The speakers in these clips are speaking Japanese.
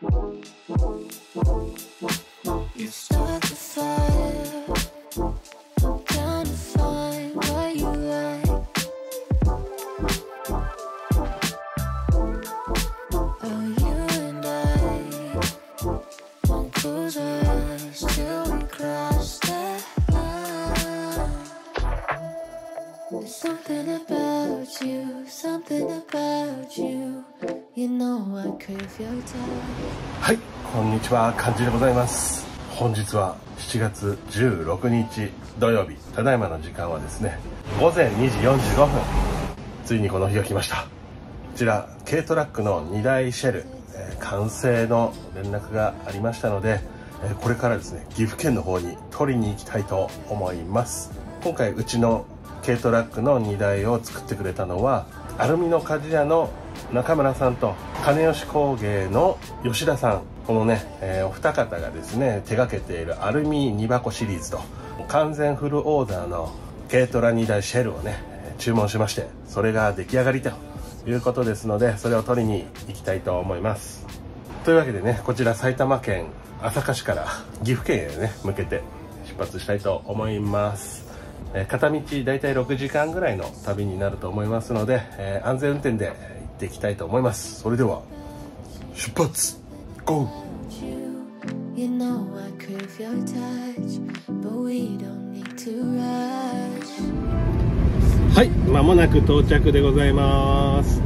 はい、こんにちは、かんじでございます。本日は7月16日土曜日、ただいまの時間はですね、午前2時45分、ついにこの日が来ました。こちら、軽トラックの荷台シェル、完成の連絡がありましたので、これからですね、岐阜県の方に取りに行きたいと思います。今回、うちの軽トラックの荷台を作ってくれたのは、アルミの鍛冶屋の中村さんと金吉工芸の吉田さん、このね、お二方がですね手掛けているアルミ2箱シリーズと完全フルオーダーの軽トラ2台シェルをね注文しまして、それが出来上がりということですので、それを取りに行きたいと思います。というわけでね、こちら埼玉県朝霞市から岐阜県へね向けて出発したいと思います。片道大体6時間ぐらいの旅になると思いますので、安全運転で行っていきたいと思います。それでは出発ゴー。はい、間もなく到着でございます。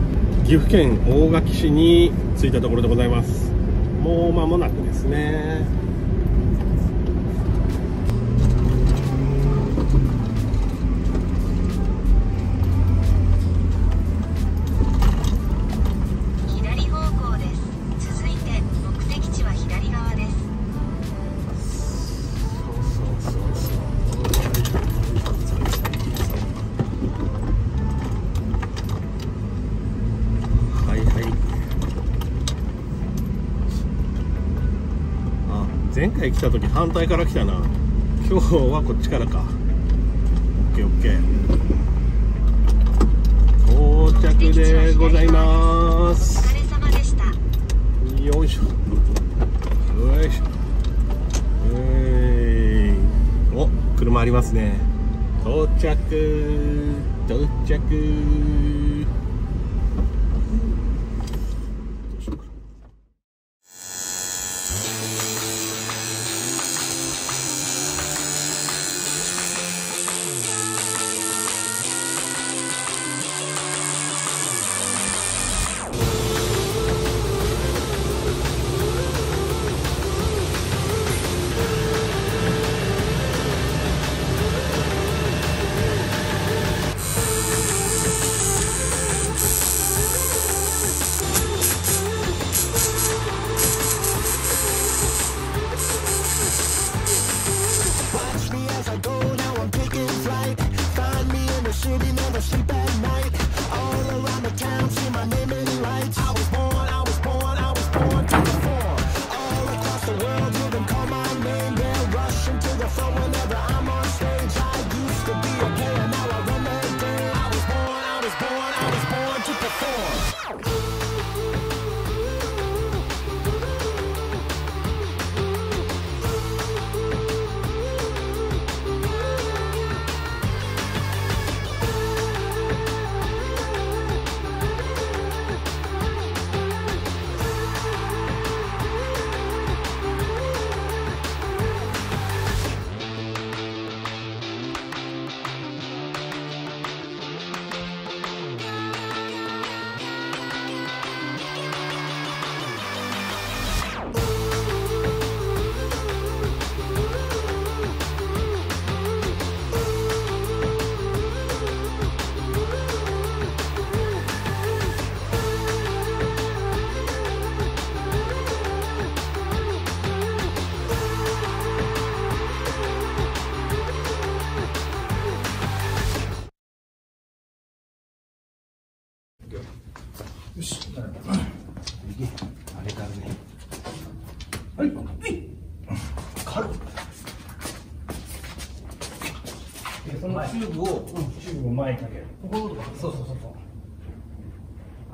岐阜県大垣市に着いたところでございます。もう間もなくですね。前回来た時反対から来たな。今日はこっちからか。 OKOK 到着でございます。お疲れ様でした。よいしょよいしょ、お、車ありますね。到着到着。よし、右、あれからね。はい、軽っ。そのチューブを前にかける。ここのとこ。そう。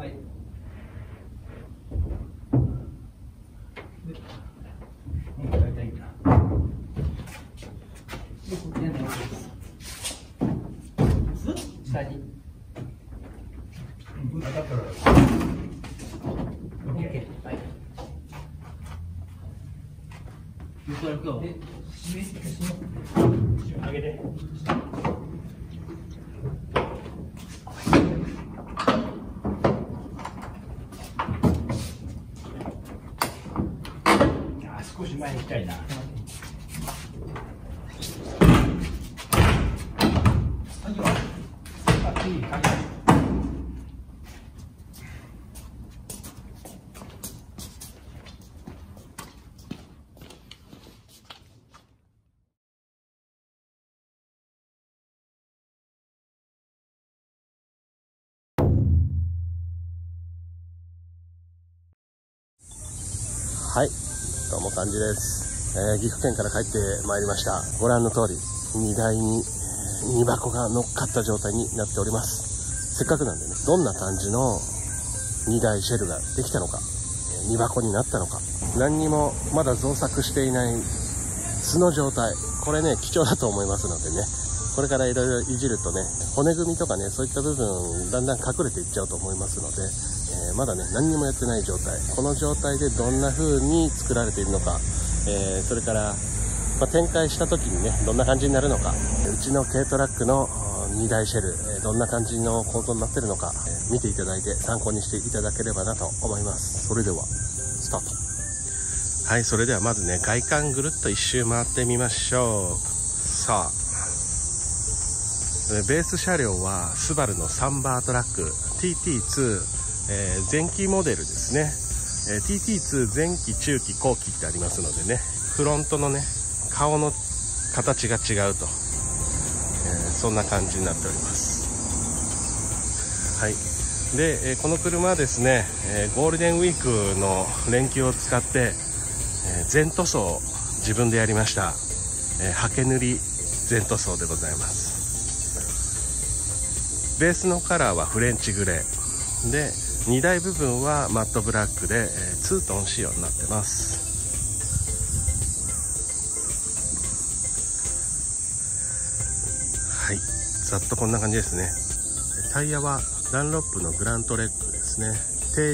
はい。上げて。少し前に行きたいな。はい、どうも感じです、岐阜県から帰ってまいりました。ご覧の通り荷台に荷箱が乗っかった状態になっております。せっかくなんでね、どんな感じの荷台シェルができたのか、荷箱になったのか、何にもまだ造作していない素の状態、これね貴重だと思いますのでね、これからいろいろいじるとね、骨組みとかね、そういった部分だんだん隠れていっちゃうと思いますので、まだね何にもやってない状態、この状態でどんな風に作られているのか、それから、展開した時にねどんな感じになるのか、うちの軽トラックの荷台シェル、どんな感じの構造になっているのか、見ていただいて参考にしていただければなと思います。それではスタート。はい、それではまずね外観ぐるっと一周回ってみましょう。さあベース車両はスバルの3バートラック TT2、前期モデルですね、TT2 前期中期後期ってありますのでね、フロントのね顔の形が違うと、そんな感じになっております。はい、で、この車はですね、ゴールデンウィークの連休を使って、全塗装を自分でやりました。刷毛塗り全塗装でございます。ベースのカラーはフレンチグレーで、荷台部分はマットブラックでツートン仕様になってます。はい、ざっとこんな感じですね。タイヤはダンロップのグラントレックですね、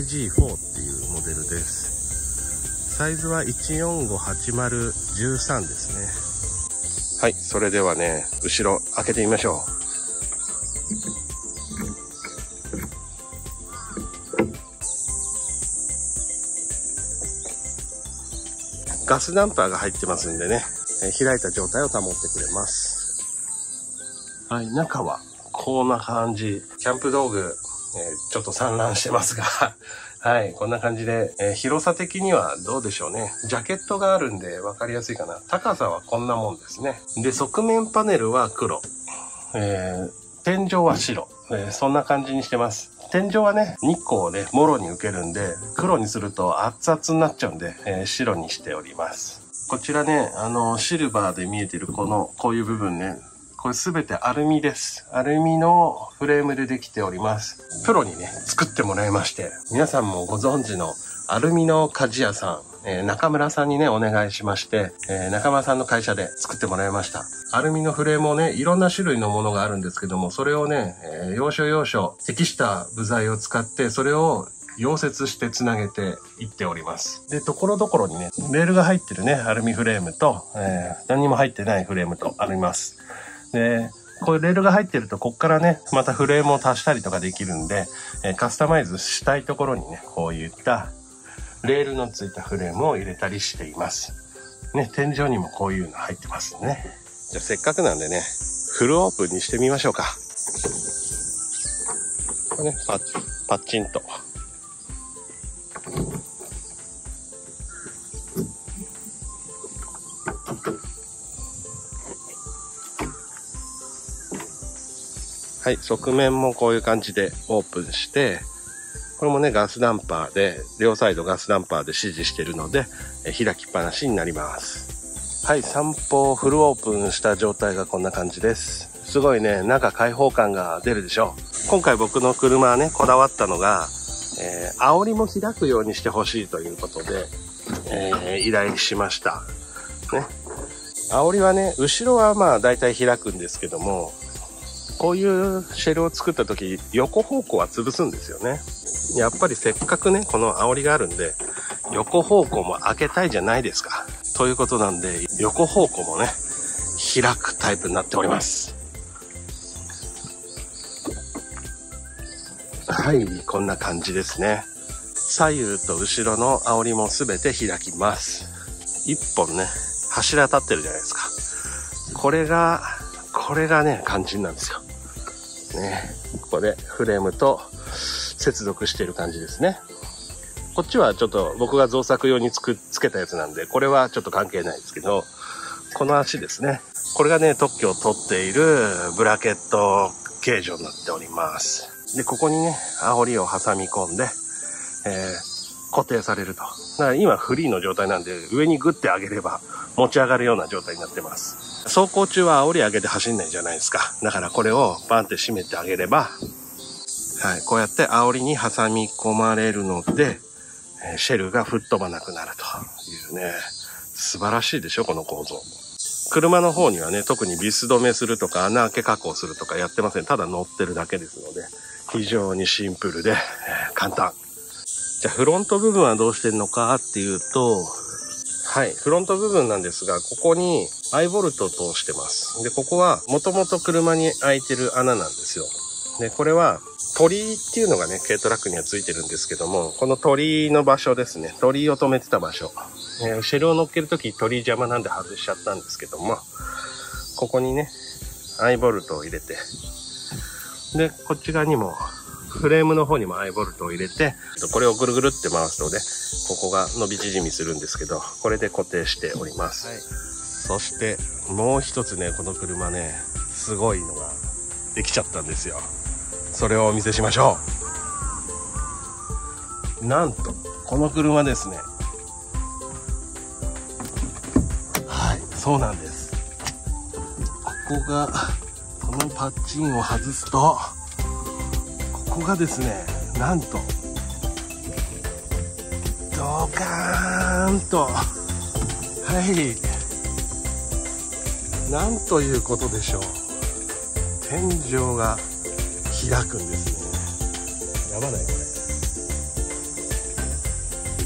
G4 っていうモデルです。サイズは1458013ですね。はい、それではね後ろ開けてみましょう。ガスダンパーが入ってますんでね、開いた状態を保ってくれます。はい、中はこんな感じ。キャンプ道具、ちょっと散乱してますがはい、こんな感じで、広さ的にはどうでしょうね。ジャケットがあるんで分かりやすいかな。高さはこんなもんですね。で側面パネルは黒、天井は白、そんな感じにしてます。天井はね日光をねもろに受けるんで黒にすると熱々になっちゃうんで、白にしております。こちらねシルバーで見えてるこういう部分ね、これ全てアルミです。アルミのフレームでできております。プロにね作ってもらいまして、皆さんもご存知のアルミの鍛冶屋さん、中村さんにねお願いしまして、中村さんの会社で作ってもらいました。アルミのフレームをねいろんな種類のものがあるんですけども、それをね、要所要所適した部材を使ってそれを溶接してつなげていっております。でところどころにねレールが入ってるねアルミフレームと、何も入ってないフレームとあります。でこういうレールが入ってるとこっからねまたフレームを足したりとかできるんで、カスタマイズしたいところにねこういったレールのついたフレームを入れたりしています。ね、天井にもこういうの入ってますね。じゃあせっかくなんでね、フルオープンにしてみましょうか。これね、パッチンと。はい、側面もこういう感じでオープンして、これもねガスダンパーで両サイドガスダンパーで支持してるので開きっぱなしになります。はい、散歩フルオープンした状態がこんな感じです。すごいね中開放感が出るでしょう。今回僕の車はねこだわったのが、煽りも開くようにしてほしいということで、依頼しましたね。煽りはね後ろはまあ大体開くんですけども、こういうシェルを作った時横方向は潰すんですよね。やっぱりせっかくねこの煽りがあるんで横方向も開けたいじゃないですか。ということなんで、横方向もね、開くタイプになっております。はい、こんな感じですね。左右と後ろの煽りもすべて開きます。一本ね、柱立ってるじゃないですか。これがね、肝心なんですよ。ね、ここでフレームと接続している感じですね。こっちはちょっと僕が造作用につけたやつなんで、これはちょっと関係ないですけど、この足ですね。これがね、特許を取っているブラケット形状になっております。で、ここにね、煽りを挟み込んで、固定されると。だから今フリーの状態なんで、上にグッて上げれば持ち上がるような状態になってます。走行中は煽り上げて走んないじゃないですか。だからこれをバンって締めてあげれば、はい、こうやって煽りに挟み込まれるので、シェルが吹っ飛ばなくなるというね、素晴らしいでしょ、この構造。車の方にはね、特にビス止めするとか穴開け加工するとかやってません。ただ乗ってるだけですので、非常にシンプルで簡単。じゃあフロント部分はどうしてるのかっていうと、はい、フロント部分なんですが、ここにアイボルトを通してます。で、ここはもともと車に開いてる穴なんですよ。で、これは鳥居っていうのがね、軽トラックにはついてるんですけども、この鳥居の場所ですね。鳥居を止めてた場所。シェルを乗っけるとき鳥居邪魔なんで外しちゃったんですけども、ここにね、アイボルトを入れて、で、こっち側にも、フレームの方にもアイボルトを入れて、これをぐるぐるって回すとね、ここが伸び縮みするんですけど、これで固定しております。はい、そして、もう一つね、この車ね、すごいのができちゃったんですよ。それをお見せしましょう。なんとこの車ですね。はい、そうなんです。ここがこのパッチンを外すと、ここがですね、なんとドカーンと、はい、なんということでしょう。天井が開くんですね。やばないこれ。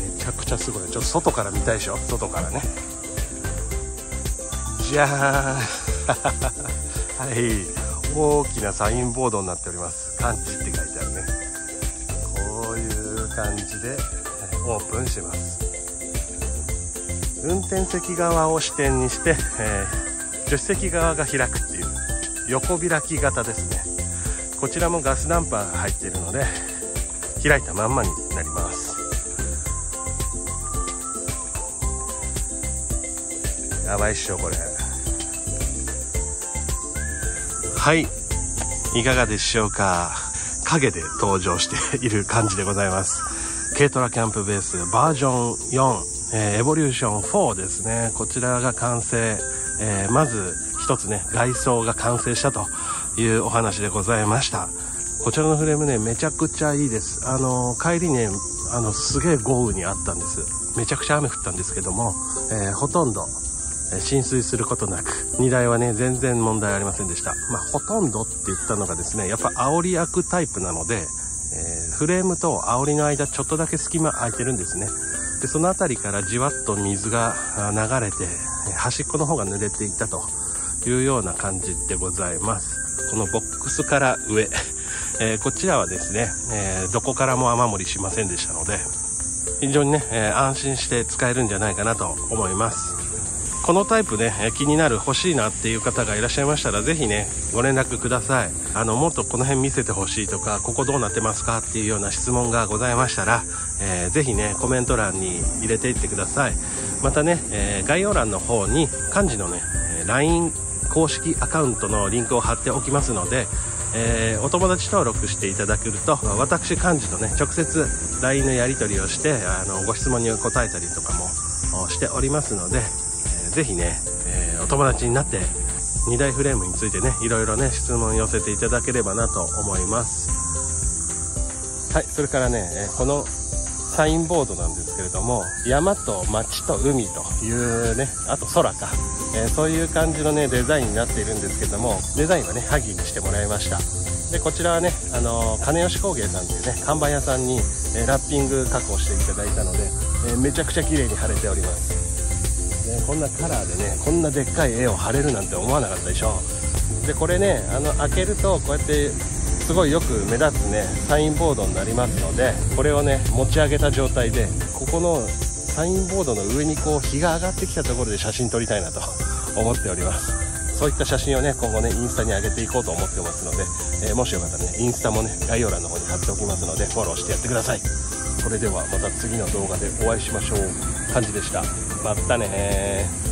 めちゃくちゃすごい。ちょっと外から見たいでしょ。外からね。じゃーん。はい。大きなサインボードになっております。感知って書いてあるね。こういう感じでオープンします。運転席側を支点にして、助手席側が開くっていう横開き型ですね。こちらもガスダンパーが入っているので、開いたまんまになります。やばいっしょこれ。はい、いかがでしょうか。影で登場している感じでございます。軽トラキャンプベースバージョン4、エボリューション4ですね。こちらが完成、まず一つね、外装が完成したというお話でございました。こちらのフレームね、めちゃくちゃいいです。帰りね、すげえ豪雨にあったんです。めちゃくちゃ雨降ったんですけども、ほとんど浸水することなく、荷台はね全然問題ありませんでした。まあ、ほとんどって言ったのがですね、やっぱ煽り開くタイプなので、フレームと煽りの間ちょっとだけ隙間空いてるんですね。で、その辺りからじわっと水が流れて、端っこの方が濡れていたというような感じでございます。このボックスから上、こちらはですね、どこからも雨漏りしませんでしたので、非常にね、安心して使えるんじゃないかなと思います。このタイプね、気になる、欲しいなっていう方がいらっしゃいましたら、ぜひねご連絡ください。もっとこの辺見せてほしいとか、ここどうなってますかっていうような質問がございましたら、ぜひねコメント欄に入れていってください。またね、概要欄の方に漢字のね LINE公式アカウントのリンクを貼っておきますので、お友達登録していただけると、私幹事とね直接 LINE のやり取りをして、ご質問に答えたりとかもしておりますので、ぜひね、お友達になって荷台フレームについてね、いろいろね質問寄せていただければなと思います。はい、それからね、このサインボードなんですけれども、山と町と海というね、あと空か、そういう感じのねデザインになっているんですけども、デザインはね萩にしてもらいました。で、こちらはね、金吉工芸さんというね看板屋さんに、ラッピング加工していただいたので、めちゃくちゃ綺麗に貼れております。ね、こんなカラーでね、こんなでっかい絵を貼れるなんて思わなかったでしょ。でこれね、開けるとこうやってすごいよく目立つねサインボードになりますので、これをね持ち上げた状態でここのサインボードの上にこう日が上がってきたところで写真撮りたいなと思っております。そういった写真をね今後ねインスタに上げていこうと思ってますので、もしよかったらねインスタもね概要欄の方に貼っておきますのでフォローしてやってください。それではまた次の動画でお会いしましょう。カンジでした。またねー。